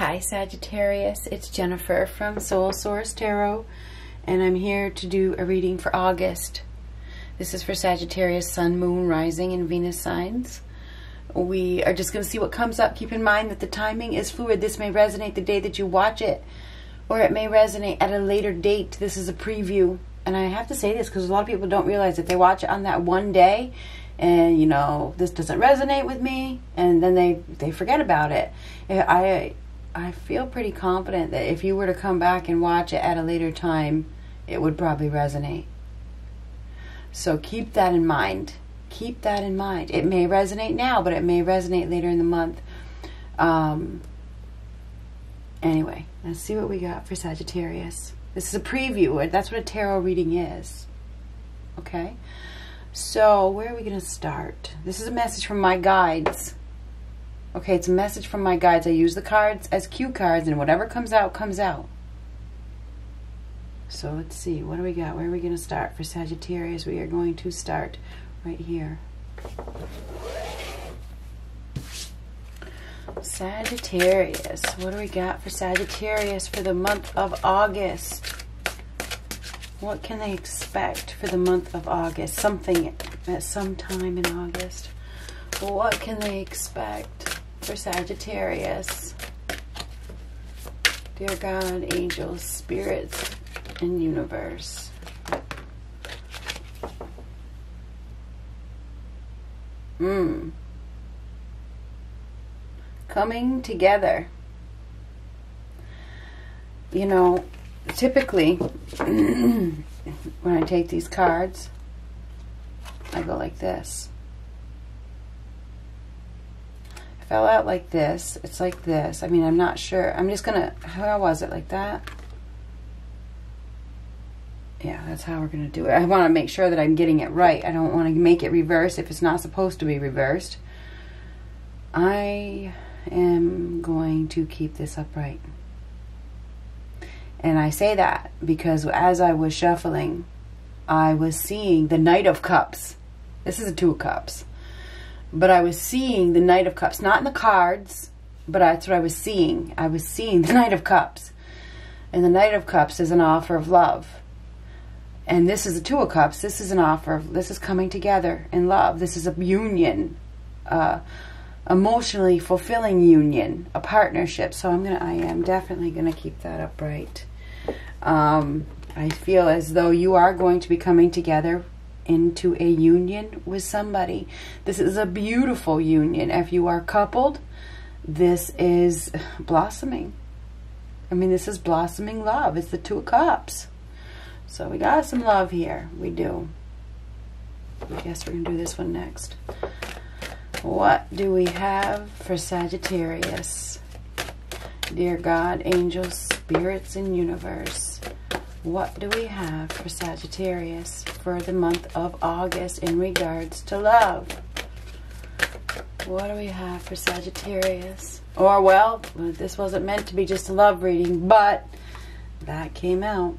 Hi Sagittarius, it's Jennifer from Soul Source Tarot, and I'm here to do a reading for August. This is for Sagittarius, Sun, Moon, Rising, and Venus signs. We are just going to see what comes up. Keep in mind that the timing is fluid. This may resonate the day that you watch it, or it may resonate at a later date. This is a preview, and I have to say this because a lot of people don't realize that they watch it on that one day, and, you know, this doesn't resonate with me, and then they forget about it. I feel pretty confident that if you were to come back and watch it at a later time, it would probably resonate. So keep that in mind. Keep that in mind. It may resonate now, but it may resonate later in the month. Anyway, let's see what we got for Sagittarius. This is a preview. That's what a tarot reading is. Okay? So where are we going to start? This is a message from my guides. Okay, it's a message from my guides. I use the cards as cue cards, and whatever comes out, comes out. So let's see. What do we got? Where are we going to start? For Sagittarius, we are going to start right here. Sagittarius. What do we got for Sagittarius for the month of August? What can they expect for the month of August? Something at some time in August. What can they expect for Sagittarius? Dear God, angels, spirits, and universe. Coming together. You know, typically when I take these cards, I go like this. Fell out like this. It's like this. I mean, I'm not sure. I'm just gonna, how was it? Like that? Yeah, that's how we're gonna do it. I want to make sure that I'm getting it right. I don't want to make it reverse if it's not supposed to be reversed. I am going to keep this upright. And I say that because as I was shuffling, I was seeing the Knight of Cups. This is a Two of Cups. But I was seeing the Knight of Cups. Not in the cards, but that's what I was seeing. I was seeing the Knight of Cups. And the Knight of Cups is an offer of love. And this is the Two of Cups. This is an offer of, this is coming together in love. This is a union, emotionally fulfilling union, a partnership. So I am definitely going to keep that upright. I feel as though you are going to be coming together into a union with somebody. This is a beautiful union. If you are coupled, this is blossoming. I mean, this is blossoming love. It's the Two of Cups. So we got some love here. We do. I guess we're going to do this one next. What do we have for Sagittarius? Dear God, angels, spirits, and universe. What do we have for Sagittarius for the month of August in regards to love? What do we have for Sagittarius? Or, well, this wasn't meant to be just a love reading, but that came out.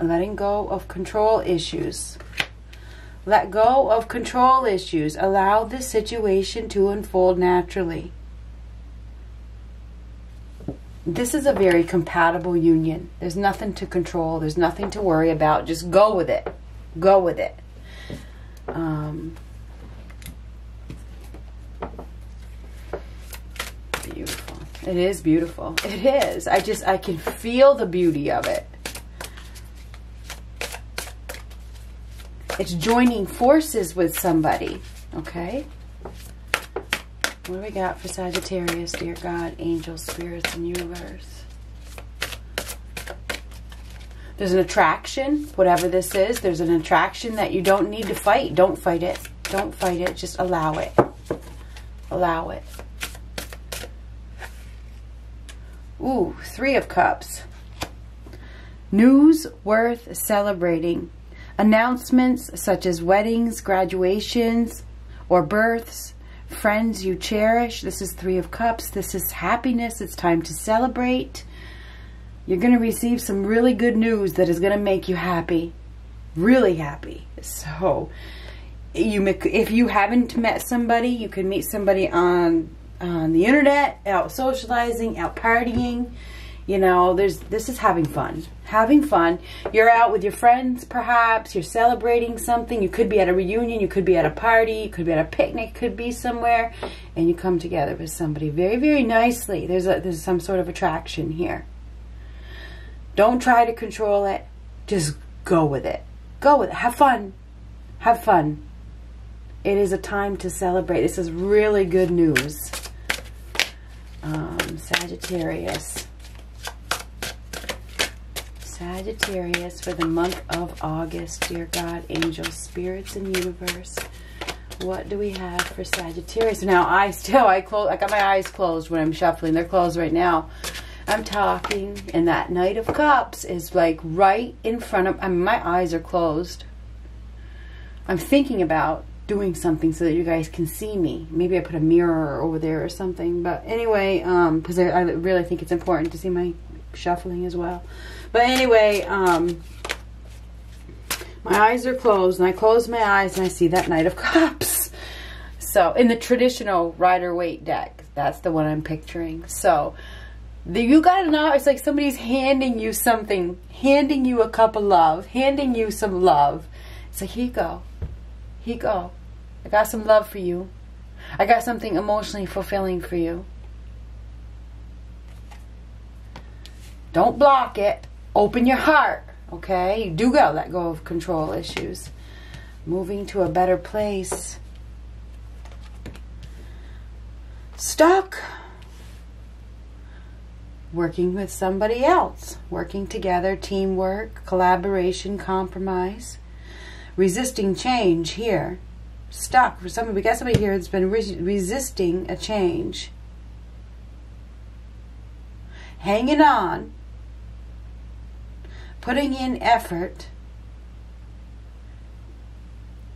Letting go of control issues. Let go of control issues. Allow the situation to unfold naturally. This is a very compatible union. There's nothing to control. There's nothing to worry about. Just go with it. Go with it. Beautiful. It is beautiful. It is. I can feel the beauty of it. It's joining forces with somebody. Okay? What do we got for Sagittarius? Dear God, angels, spirits, and universe. There's an attraction, whatever this is. There's an attraction that you don't need to fight. Don't fight it. Don't fight it. Just allow it. Allow it. Ooh, Three of Cups. News worth celebrating. Announcements such as weddings, graduations, or births. Friends you cherish. This is Three of Cups. This is happiness. It's time to celebrate. You're going to receive some really good news that is going to make you happy. Really happy. So, if you haven't met somebody, you can meet somebody on on the internet, out socializing, out partying. You know, this is having fun. Having fun. You're out with your friends, perhaps. You're celebrating something. You could be at a reunion. You could be at a party. You could be at a picnic. You could be somewhere. And you come together with somebody very, very nicely. There's some sort of attraction here. Don't try to control it. Just go with it. Go with it. Have fun. Have fun. It is a time to celebrate. This is really good news. Sagittarius. Sagittarius for the month of August. Dear God, angels, spirits, and universe, what do we have for Sagittarius? Now, I got my eyes closed when I'm shuffling. They're closed right now. I'm talking, and that Knight of Cups is like right in front of, I mean, my eyes are closed. I'm thinking about doing something so that you guys can see me. Maybe I put a mirror over there or something. But anyway, because I really think it's important to see my shuffling as well. But anyway, my eyes are closed, and I close my eyes and I see that Knight of Cups. So in the traditional Rider-Waite deck, that's the one I'm picturing. So you gotta know, it's like somebody's handing you something, handing you a cup of love, handing you some love. It's like, here you go, here you go. I got some love for you. I got something emotionally fulfilling for you. Don't block it. Open your heart, okay? You do gotta let go of control issues. Moving to a better place. Stuck. Working with somebody else. Working together, teamwork, collaboration, compromise. Resisting change here. Stuck. For somebody, we got somebody here that's been resisting a change. Hanging on. Putting in effort.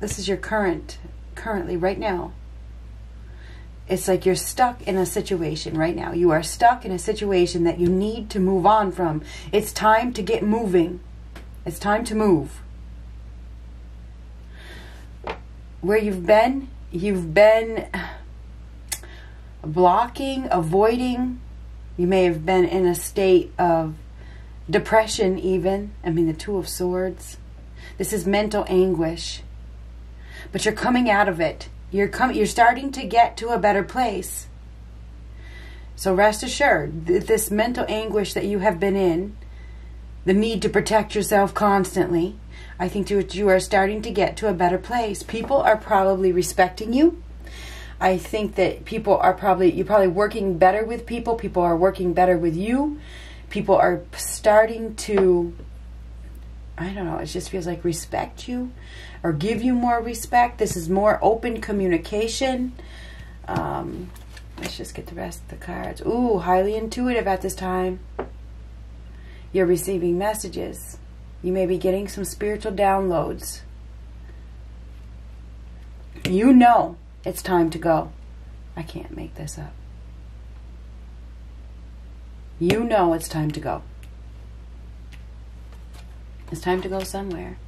This is your currently right now. It's like you're stuck in a situation right now. You are stuck in a situation that you need to move on from. It's time to get moving. It's time to move. Where you've been blocking, avoiding. You may have been in a state of depression even. I mean, the Two of Swords. This is mental anguish. But you're coming out of it. You're starting to get to a better place. So rest assured, this mental anguish that you have been in, the need to protect yourself constantly, I think you are starting to get to a better place. People are probably respecting you. I think that people are you're probably working better with people. People are working better with you. People are starting to, I don't know, it just feels like respect you or give you more respect. This is more open communication. Let's just get the rest of the cards. Ooh, highly intuitive at this time. You're receiving messages. You may be getting some spiritual downloads. You know it's time to go. I can't make this up. You know it's time to go. It's time to go somewhere.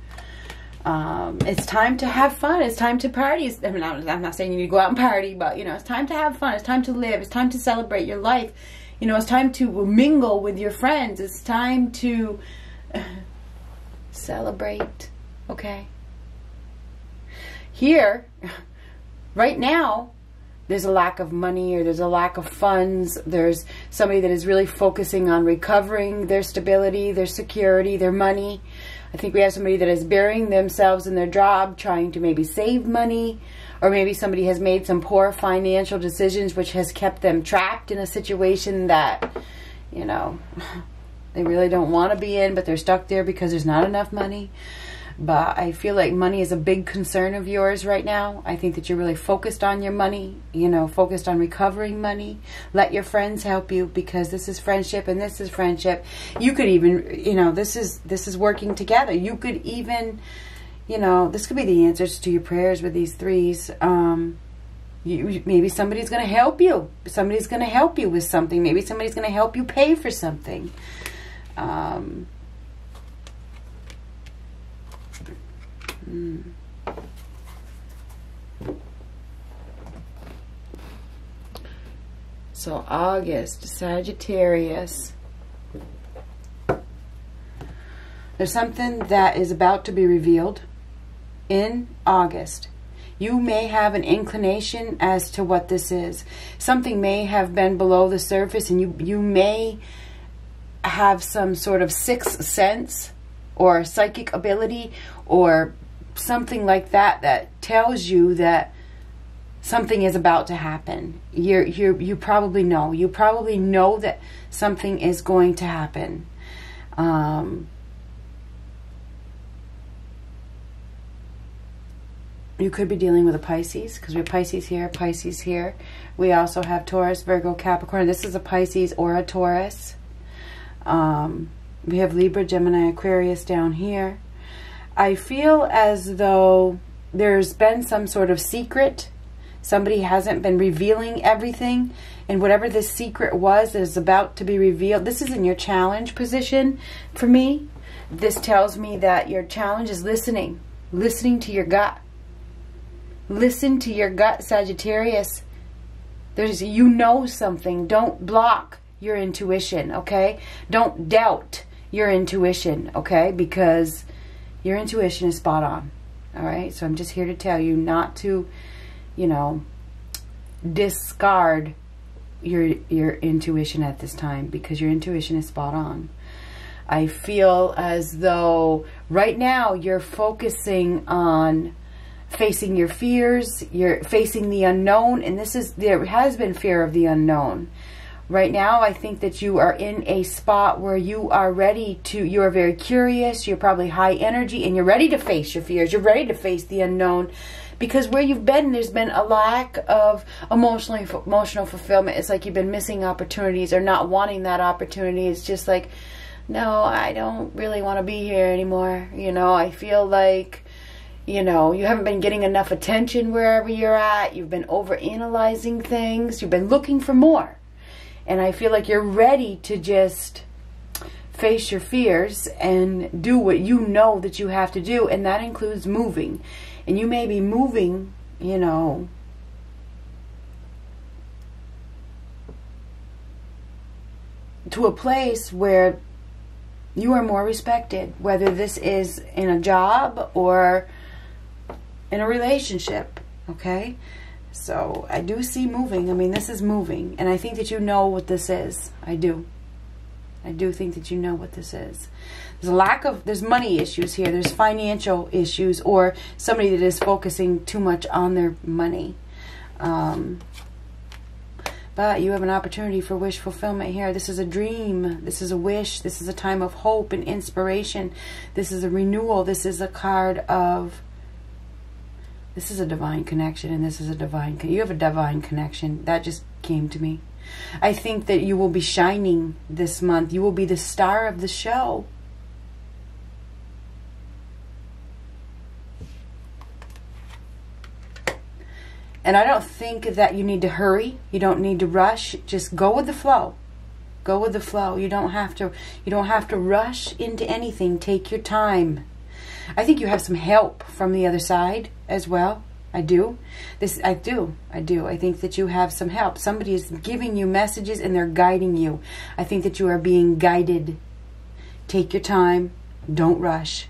It's time to have fun. It's time to party. I mean, I'm not saying you need to go out and party, but, you know, it's time to have fun. It's time to live. It's time to celebrate your life. You know, it's time to mingle with your friends. It's time to celebrate, okay? Here, right now, there's a lack of money, or there's a lack of funds. There's somebody that is really focusing on recovering their stability, their security, their money. I think we have somebody that is burying themselves in their job, trying to maybe save money, or maybe somebody has made some poor financial decisions which has kept them trapped in a situation that, you know, they really don't want to be in, but they're stuck there because there's not enough money. But I feel like money is a big concern of yours right now. I think that you're really focused on your money, you know, focused on recovering money. Let your friends help you, because this is friendship and this is friendship. You could even, you know, this is working together. You could even, you know, this could be the answers to your prayers with these threes. Maybe somebody's going to help you. Somebody's going to help you with something. Maybe somebody's going to help you pay for something. So August, Sagittarius. There's something that is about to be revealed in August. You may have an inclination as to what this is. Something may have been below the surface, and you may have some sort of sixth sense or psychic ability or something like that that tells you that something is about to happen. You probably know that something is going to happen. You could be dealing with a Pisces, because we have Pisces here, Pisces here. We also have Taurus, Virgo, Capricorn. This is a Pisces or a Taurus. We have Libra, Gemini, Aquarius down here. I feel as though there's been some sort of secret. Somebody hasn't been revealing everything. And whatever this secret was is about to be revealed. This is in your challenge position for me. This tells me that your challenge is listening. Listening to your gut. Listen to your gut, Sagittarius. You know something. Don't block your intuition, okay? Don't doubt your intuition, okay? Because your intuition is spot on, all right? So I'm just here to tell you not to, you know, discard your intuition at this time, because your intuition is spot on. I feel as though right now you're focusing on facing your fears, you're facing the unknown, and there has been fear of the unknown. Right now, I think that you are in a spot where you are ready to, you are very curious, you're probably high energy, and you're ready to face your fears, you're ready to face the unknown, because where you've been, there's been a lack of emotional fulfillment. It's like you've been missing opportunities or not wanting that opportunity. It's just like, no, I don't really want to be here anymore. You know, I feel like, you know, you haven't been getting enough attention wherever you're at. You've been overanalyzing things. You've been looking for more. And I feel like you're ready to just face your fears and do what you know that you have to do. And that includes moving. And you may be moving, you know, to a place where you are more respected. Whether this is in a job or in a relationship, okay? So I do see moving. I mean, this is moving, and I think that you know what this is. I do think that you know what this is. There's a lack of, there's money issues here, there's financial issues, or somebody that is focusing too much on their money. But you have an opportunity for wish fulfillment here. This is a dream. This is a wish. This is a time of hope and inspiration. This is a renewal. This is a card of, this is a divine connection, and this is a divine, you have a divine connection. That just came to me. I think that you will be shining this month. You will be the star of the show. And I don't think that you need to hurry. You don't need to rush. Just go with the flow. Go with the flow. You don't have to rush into anything. Take your time. I think you have some help from the other side as well. I do. I think that you have some help. Somebody is giving you messages and they're guiding you. I think that you are being guided. Take your time. Don't rush.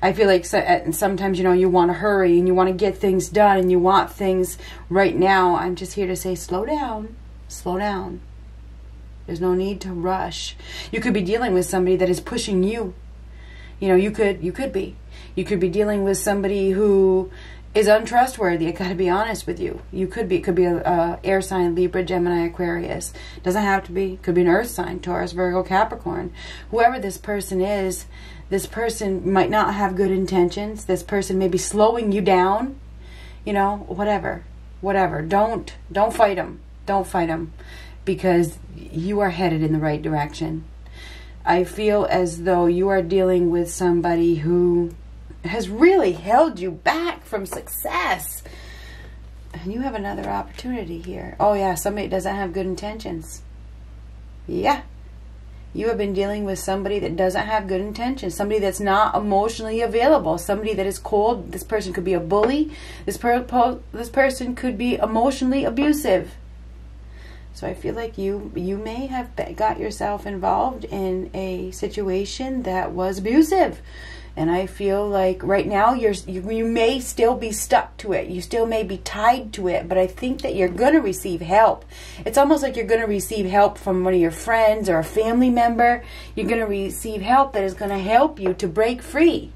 I feel like sometimes, you know, you want to hurry and you want to get things done and you want things right now. I'm just here to say slow down. Slow down. There's no need to rush. You could be dealing with somebody that is pushing you. You know, you could be dealing with somebody who is untrustworthy. I got to be honest with you. It could be a air sign, Libra, Gemini, Aquarius. Doesn't have to be. Could be an earth sign, Taurus, Virgo, Capricorn. Whoever this person is, this person might not have good intentions. This person may be slowing you down. You know, whatever. Don't fight them. Don't fight them, because you are headed in the right direction. I feel as though you are dealing with somebody who has really held you back from success. And you have another opportunity here. Oh yeah, somebody doesn't have good intentions. Yeah. You have been dealing with somebody that doesn't have good intentions. Somebody that's not emotionally available. Somebody that is cold. This person could be a bully. This person could be emotionally abusive. So I feel like you may have got yourself involved in a situation that was abusive. And I feel like right now you may still be stuck to it. You still may be tied to it, but I think that you're going to receive help. It's almost like you're going to receive help from one of your friends or a family member. You're going to receive help that is going to help you to break free.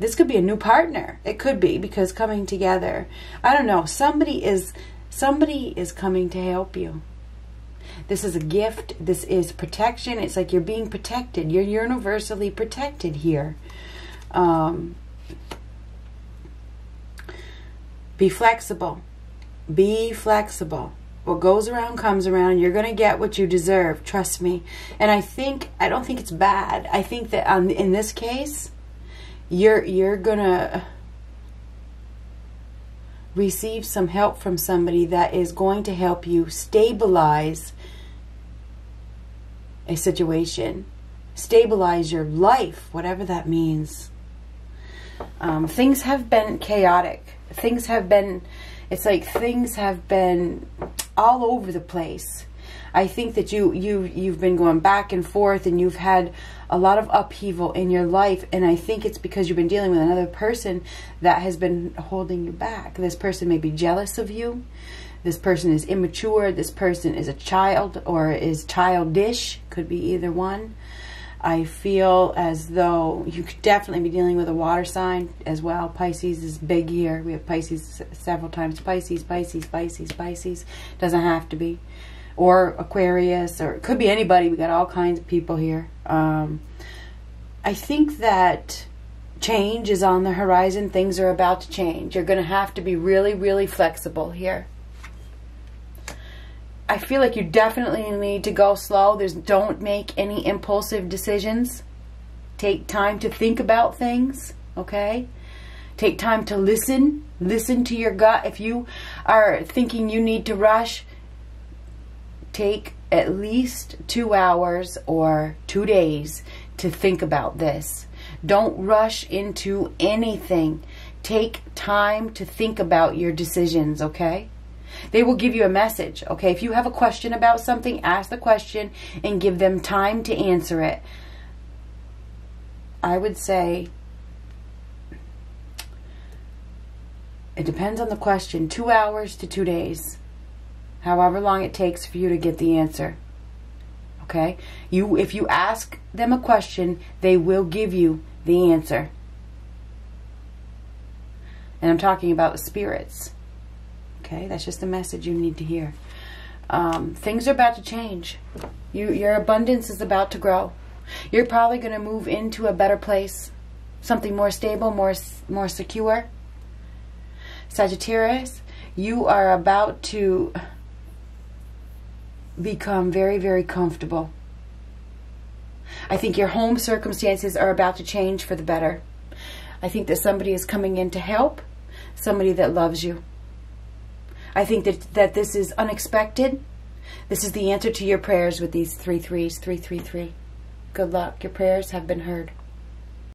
This could be a new partner. It could be, because coming together, I don't know, somebody is coming to help you. This is a gift. This is protection. It's like you're being protected. You're universally protected here. Be flexible. Be flexible. What goes around comes around. You're going to get what you deserve. Trust me. And I don't think it's bad. I think that in this case, you're going to receive some help from somebody that is going to help you stabilize a situation, stabilize your life, whatever that means. Things have been chaotic. Things have been, it's like things have been all over the place. I think that you've been going back and forth, and you've had a lot of upheaval in your life, and I think it's because you've been dealing with another person that has been holding you back. This person may be jealous of you. This person is immature. This person is a child or is childish. Could be either one. I feel as though you could definitely be dealing with a water sign as well. Pisces is big here. We have Pisces several times. Pisces, Pisces, Pisces, Pisces. Doesn't have to be. Or Aquarius, or it could be anybody. We got all kinds of people here. I think that change is on the horizon. Things are about to change. You're going to have to be really, really flexible here. I feel like you definitely need to go slow. Don't make any impulsive decisions. Take time to think about things, okay? Take time to listen. Listen to your gut. If you are thinking you need to rush, take at least 2 hours or 2 days to think about this. Don't rush into anything. Take time to think about your decisions, okay? They will give you a message, okay? If you have a question about something, ask the question and give them time to answer it. I would say it depends on the question. 2 hours to 2 days. However long it takes for you to get the answer, okay? If you ask them a question, they will give you the answer. And I'm talking about spirits, okay? That's just a message you need to hear. Things are about to change. Your abundance is about to grow. You're probably going to move into a better place, something more stable, more secure. Sagittarius, you are about to become very, very comfortable. I think your home circumstances are about to change for the better. I think that somebody is coming in to help, somebody that loves you. I think that this is unexpected. This is the answer to your prayers with these three threes, 333. Good luck. Your prayers have been heard.